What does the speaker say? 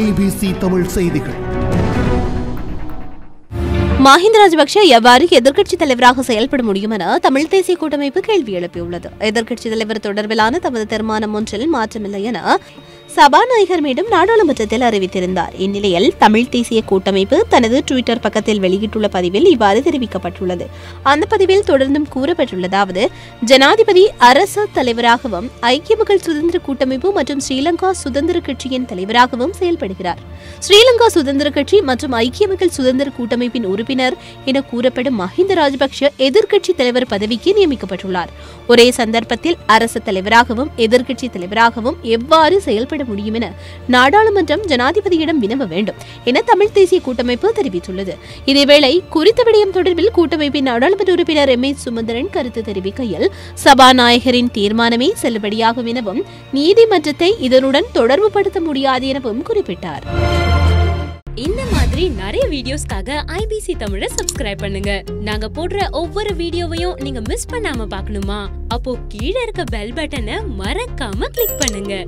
IBC Tamil செய்திகள். மஹிந்த ராஜபக்ஷ எவ்வாறு எதிர்க்கட்சித் தலைவராக செயல்பட முடியும் என தமிழ் தேசிய கூட்டமைப்பு கேள்வி எழுப்பியுள்ளது. எதிர்க்கட்சித் தலைவர் தொடர்பிலான தமது தீர்மானம் ஒன்றில் மாற்றமில்லை என சபாநாயகர் மீண்டும் நாடாளுமன்றத்தில் அறிவித்திருந்தார். இந்நிலையில் தமிழ் தேசிய கூட்டமைப்பு தனது ட்விட்டர் பக்கத்தில் வெளியிட்டுள்ள பதிவில் இவ்வாறு தெரிவிக்கப்பட்டுள்ளது. அந்த பதிவில் தொடர்ந்தும் கூறப்பட்டுள்ளதாவது, ஜனாதிபதி அரச தலைவராகவும் ஐக்கிய மக்கள் சுதந்திர கூட்டமைப்பு மற்றும் ஸ்ரீலங்கா சுதந்திர கட்சியின் தலைவராகவும் செயல்படுகிறார். ஸ்ரீலங்கா சுதந்திர கட்சி மற்றும் ஐக்கிய மக்கள் சுதந்திர கூட்டமைப்பின் உறுப்பினர் என கூறப்படும் மஹிந்த ராஜபக்ஷ எதிர்க்கட்சித் தலைவர் பதவிக்கு நியமிக்கப்பட்டுள்ளார். ஒரே சந்தர்ப்பத்தில் அரசு தலைவராகவும் எதிர்க்கட்சித் தலைவராகவும் எவ்வாறு செயல்பட முடியும் என நாடாளுமன்றம் ஜனாதிபதியிடம் வினவ வேண்டும் என தமிழ் தேசிய கூட்டமைப்பு தெரிவித்துள்ளது. இதேவேளை குறித்த விடயம் தொடர்பில் கூட்டமைப்பின் நாடாளுமன்ற உறுப்பினர் எம்.ஏ. சுமந்திரன் கருத்து தெரிவிக்கையில், சபாநாயகரின் தீர்மானமே செல்லுபடியாகும் எனவும் நீதிமன்றத்தை இதனுடன் தொடர்பு படுத்த முடியாது எனவும் குறிப்பிட்டார். இந்த மாதிரி நிறைய வீடியோஸ்க்காக IBC தமிழை சப்ஸ்கிரைப் பண்ணுங்க. நாங்க போடுற ஒவ்வொரு வீடியோவையும் நீங்க மிஸ் பண்ணாம பார்க்கணுமா? அப்போ கீழே இருக்க பெல் பட்டனை மறக்காம கிளிக் பண்ணுங்க.